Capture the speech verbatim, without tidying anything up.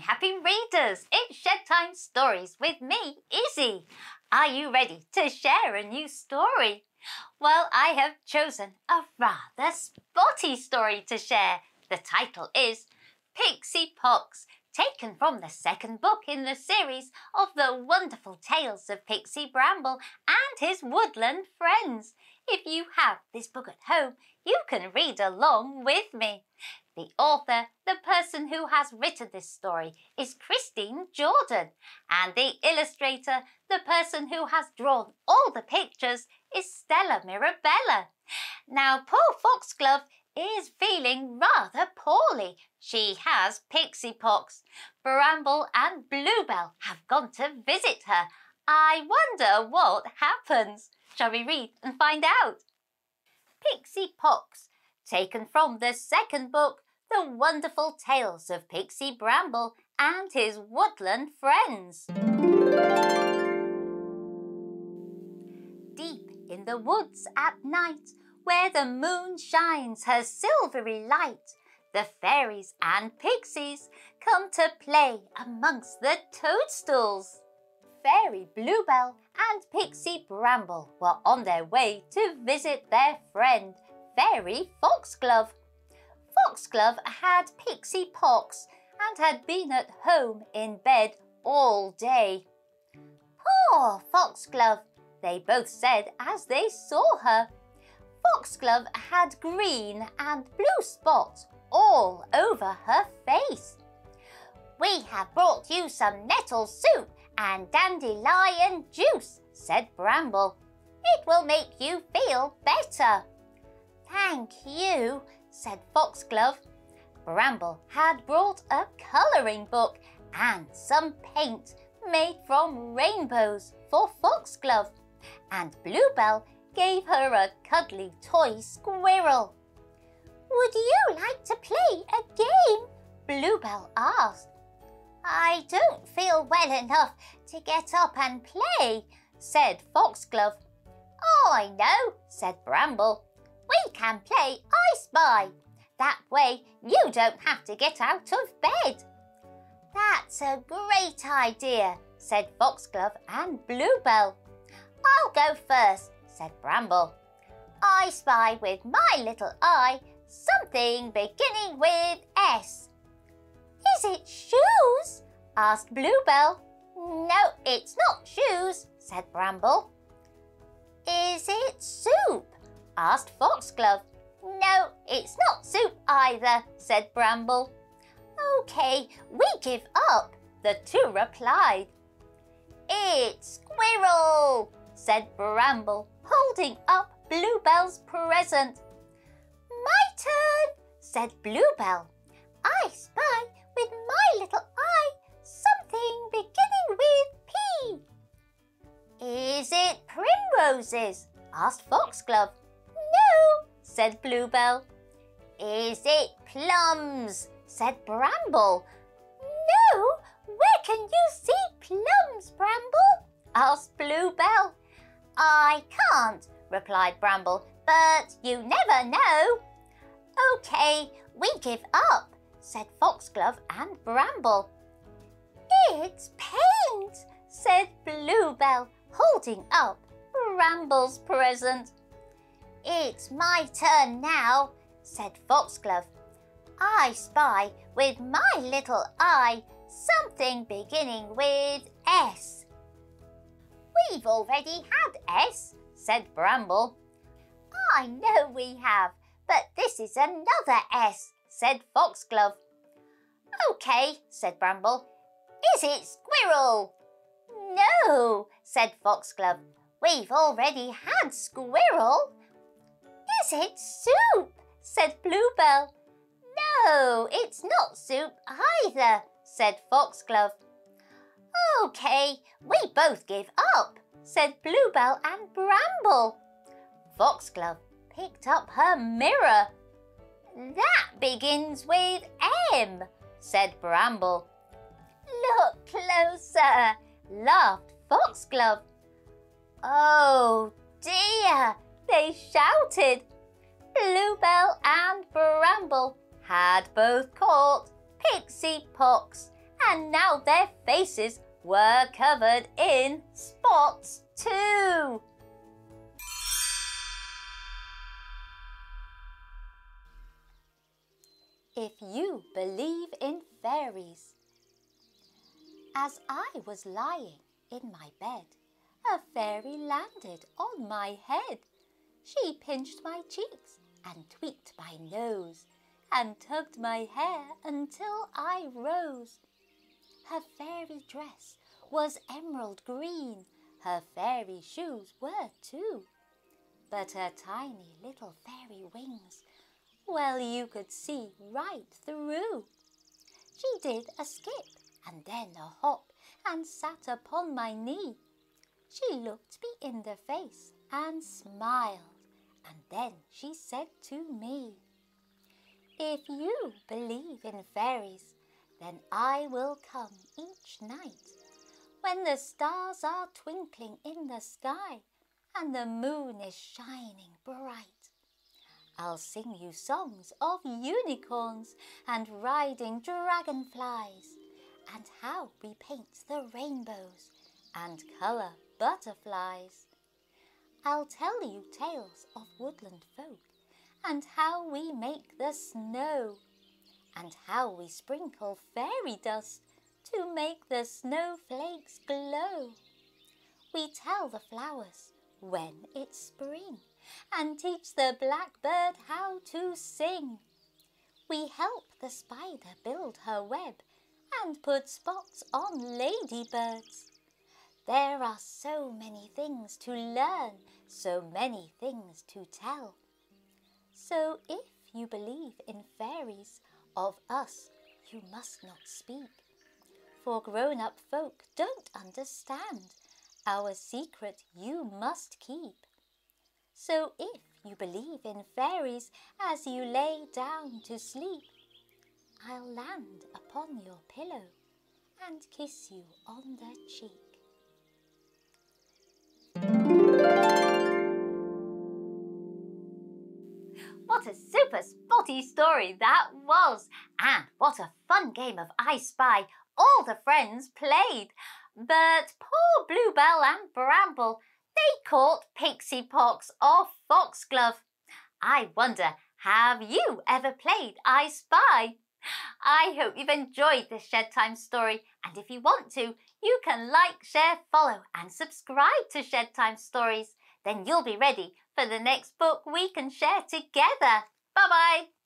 my happy readers! It's Shed Time Stories with me, Issy. Are you ready to share a new story? Well, I have chosen a rather spotty story to share. The title is Pixie Pox, taken from the second book in the series of the wonderful tales of Pixie Bramble and his woodland friends. If you have this book at home, you can read along with me. The author, the person who has written this story, is Christine Jordan. And the illustrator, the person who has drawn all the pictures, is Stella Mirabella. Now, poor Foxglove is feeling rather poorly. She has pixie pox. Bramble and Bluebell have gone to visit her. I wonder what happens. Shall we read and find out? Pixie Pox, taken from the second book, The Wonderful Tales of Pixie Bramble and His Woodland Friends. Deep in the woods at night, where the moon shines her silvery light, the fairies and pixies come to play amongst the toadstools. Fairy Bluebell and Pixie Bramble were on their way to visit their friend, Fairy Foxglove. Foxglove had pixie pox and had been at home in bed all day. Poor Foxglove, they both said as they saw her. Foxglove had green and blue spots all over her face. "We have brought you some nettle soup and dandelion juice," said Bramble. "It will make you feel better." "Thank you," said Foxglove. Bramble had brought a colouring book and some paint made from rainbows for Foxglove, and Bluebell gave her a cuddly toy squirrel. "Would you like to play a game?" Bluebell asked. "I don't feel well enough to get up and play," said Foxglove. "Oh, I know," said Bramble. "We can play I Spy. That way you don't have to get out of bed." "That's a great idea," said Foxglove and Bluebell. "I'll go first," said Bramble. "I spy with my little eye something beginning with S." "Is it shoes?" asked Bluebell. "No, it's not shoes," said Bramble. "Is it soup?" asked Foxglove. "No, it's not soup either," said Bramble. "Okay, we give up," the two replied. "It's squirrel," said Bramble, holding up Bluebell's present. "My turn," said Bluebell. "I spy with my little eye something beginning with P." "Is it primroses?" asked Foxglove. "No," said Bluebell. "Is it plums?" said Bramble. "No, where can you see plums, Bramble?" asked Bluebell. "I can't," replied Bramble, "but you never know." "Okay, we give up," said Foxglove and Bramble. "It's paint," said Bluebell, holding up Bramble's present. "It's my turn now," said Foxglove. "I spy with my little eye something beginning with S." "We've already had S," said Bramble. "I know we have, but this is another S," said Foxglove. "Okay," said Bramble. "Is it squirrel?" "No," said Foxglove. "We've already had squirrel." "Is it soup?" said Bluebell. "No, it's not soup either," said Foxglove. "Okay, we both give up," said Bluebell and Bramble. Foxglove picked up her mirror. "That begins with M," said Bramble. "Look closer," laughed Foxglove. "Oh dear," they shouted. Bluebell and Bramble had both caught pixie pox and now their faces were covered in spots too. If you believe in fairies. As I was lying in my bed, a fairy landed on my head. She pinched my cheeks and tweaked my nose and tugged my hair until I rose. Her fairy dress was emerald green. Her fairy shoes were too. But her tiny little fairy wings, well, you could see right through. She did a skip and then a hop and sat upon my knee. She looked me in the face and smiled, and then she said to me, "If you believe in fairies, then I will come each night. When the stars are twinkling in the sky and the moon is shining bright, I'll sing you songs of unicorns and riding dragonflies, and how we paint the rainbows and colour butterflies. I'll tell you tales of woodland folk and how we make the snow, and how we sprinkle fairy dust to make the snowflakes glow. We tell the flowers when it's spring and teach the blackbird how to sing. We help the spider build her web and put spots on ladybirds. There are so many things to learn, so many things to tell. So if you believe in fairies, of us you must not speak. For grown-up folk don't understand, our secret you must keep. So if you believe in fairies as you lay down to sleep, I'll land upon your pillow and kiss you on the cheek." What a super spotty story that was, and what a fun game of I Spy all the friends played. But poor Bluebell and Bramble, they caught Pixie Pox or Foxglove. I wonder, have you ever played I Spy? I hope you've enjoyed this Shed Time story, and if you want to, you can like, share, follow and subscribe to Shed Time Stories. Then you'll be ready for the next book we can share together. Bye bye!